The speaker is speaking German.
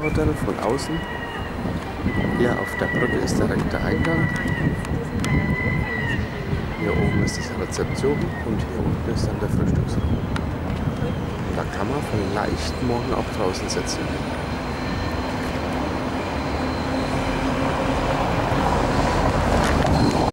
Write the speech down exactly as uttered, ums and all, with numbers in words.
Steigenberger Hotel von außen. Hier auf der Brücke ist direkt der Eingang. Hier oben ist die Rezeption und hier unten ist dann der Frühstücksraum. Da kann man vielleicht morgen auch draußen sitzen.